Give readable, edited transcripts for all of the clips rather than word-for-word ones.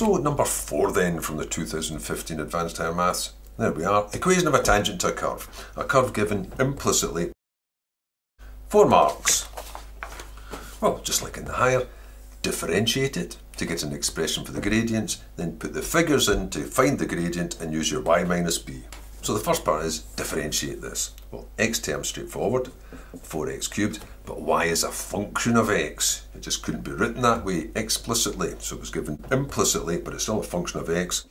So number 4 then from the 2015 Advanced Higher Maths, there we are, equation of a tangent to a curve given implicitly. 4 marks. Well, just like in the higher, differentiate it to get an expression for the gradients, then put the figures in to find the gradient and use your y minus b. So the first part is differentiate this. Well, x term straightforward, 4x cubed, but y is a function of x. It just couldn't be written that way explicitly, so it was given implicitly, but it's still a function of x.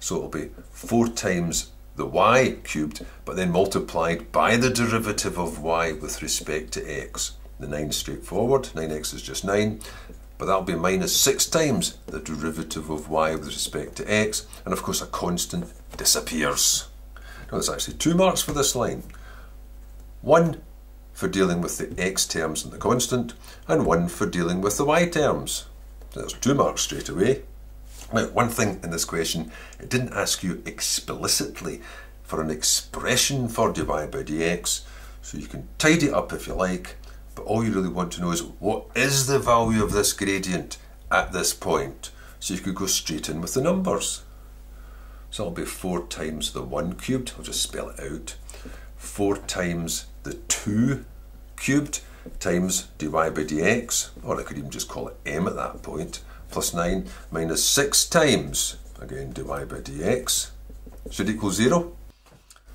So it'll be 4 times the y cubed, but then multiplied by the derivative of y with respect to x. The 9 is straightforward, 9x is just 9. But that'll be minus 6 times the derivative of y with respect to x, and of course a constant disappears. Now there's actually 2 marks for this line. 1 for dealing with the x terms and the constant, and 1 for dealing with the y terms. So there's 2 marks straight away. Now one thing in this question, it didn't ask you explicitly for an expression for dy by dx, so you can tidy up if you like. But all you really want to know is what is the value of this gradient at this point? So you could go straight in with the numbers. So it'll be 4 times the 1 cubed, I'll just spell it out, 4 times the 2 cubed times dy by dx, or I could even just call it m at that point, plus 9 minus 6 times, again dy by dx, should equal 0.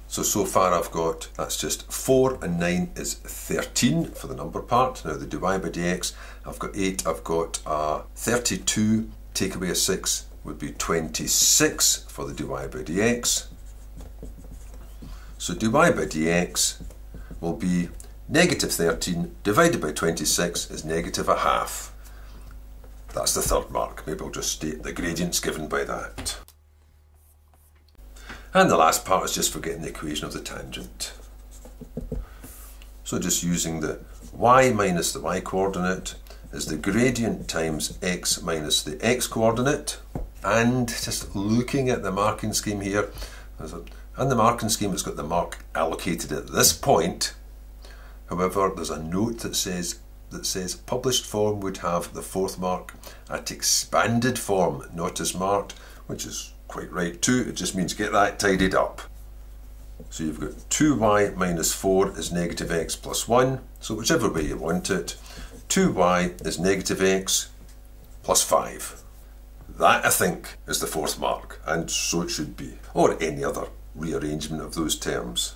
So far I've got, that's just 4 and 9 is 13 for the number part. Now the dy by dx, I've got 8, I've got 32, take away a 6 would be 26 for the dy by dx. So dy by dx will be negative 13 divided by 26 is negative a half. That's the 3rd mark. Maybe I'll just state the gradients given by that. And the last part is just for getting the equation of the tangent. So just using the y minus the y coordinate is the gradient times x minus the x coordinate. And just looking at the marking scheme here, and the marking scheme has got the mark allocated at this point. However, there's a note that says published form would have the 4th mark at expanded form, not as marked, which is quite right too, it just means get that tidied up. So you've got 2y minus 4 is negative x plus 1, so whichever way you want it, 2y is negative x plus 5. That I think is the 4th mark, and so it should be, or any other rearrangement of those terms.